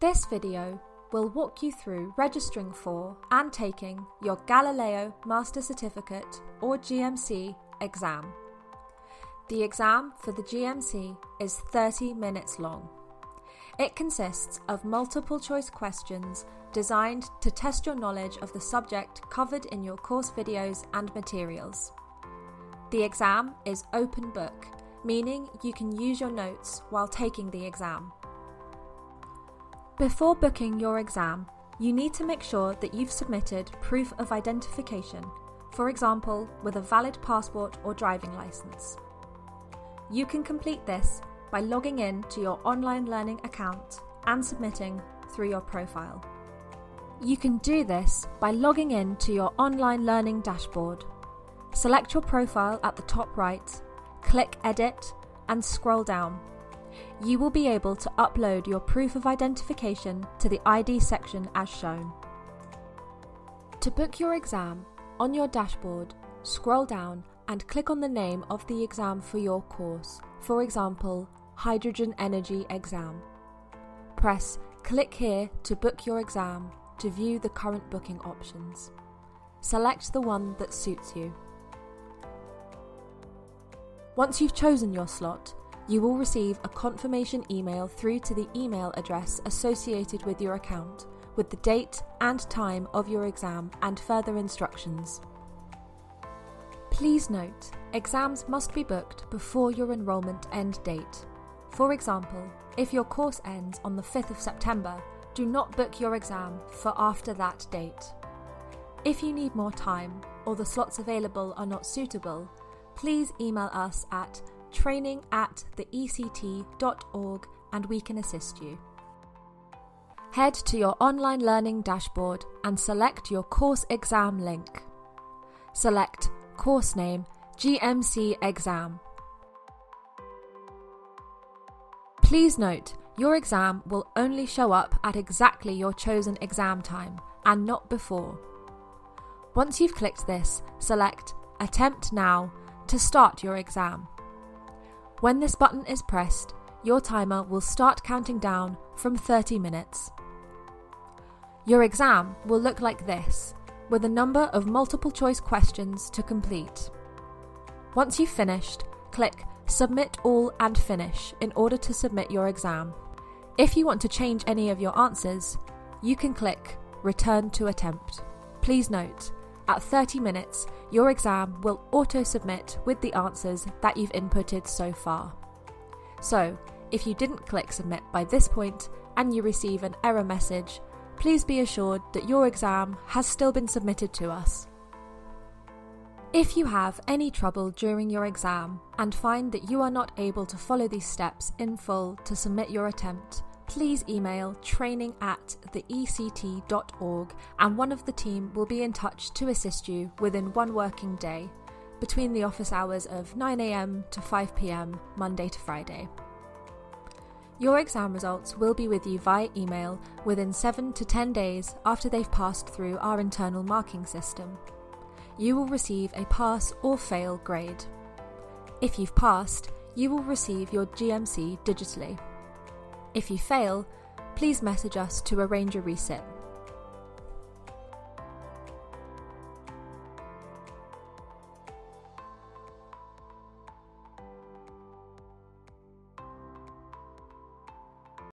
This video will walk you through registering for and taking your Galileo Master Certificate or GMC exam. The exam for the GMC is 30 minutes long. It consists of multiple choice questions designed to test your knowledge of the subject covered in your course videos and materials. The exam is open book, meaning you can use your notes while taking the exam. Before booking your exam, you need to make sure that you've submitted proof of identification, for example, with a valid passport or driving license. You can complete this by logging in to your online learning account and submitting through your profile. You can do this by logging in to your online learning dashboard. Select your profile at the top right, click Edit, and scroll down. You will be able to upload your proof of identification to the ID section as shown. To book your exam, on your dashboard, scroll down and click on the name of the exam for your course, for example, Hydrogen Energy Exam. Press Click here to book your exam to view the current booking options. Select the one that suits you. Once you've chosen your slot, you will receive a confirmation email through to the email address associated with your account, with the date and time of your exam and further instructions. Please note, exams must be booked before your enrolment end date. For example, if your course ends on the 5th of September, do not book your exam for after that date. If you need more time or the slots available are not suitable, please email us at training@theiet.org and we can assist you. Head to your online learning dashboard and select your course exam link. Select Course name, GMC exam. Please note, your exam will only show up at exactly your chosen exam time and not before. Once you've clicked this, select Attempt Now to start your exam. When this button is pressed, your timer will start counting down from 30 minutes. Your exam will look like this, with a number of multiple choice questions to complete. Once you've finished, click Submit All and Finish in order to submit your exam. If you want to change any of your answers, you can click Return to Attempt. Please note, at 30 minutes, your exam will auto-submit with the answers that you've inputted so far. So, if you didn't click Submit by this point and you receive an error message, please be assured that your exam has still been submitted to us. If you have any trouble during your exam and find that you are not able to follow these steps in full to submit your attempt, please email training@theiet.org and one of the team will be in touch to assist you within one working day, between the office hours of 9 a.m. to 5 p.m, Monday to Friday. Your exam results will be with you via email within 7 to 10 days after they've passed through our internal marking system. You will receive a pass or fail grade. If you've passed, you will receive your GMC digitally. If you fail, please message us to arrange a resit.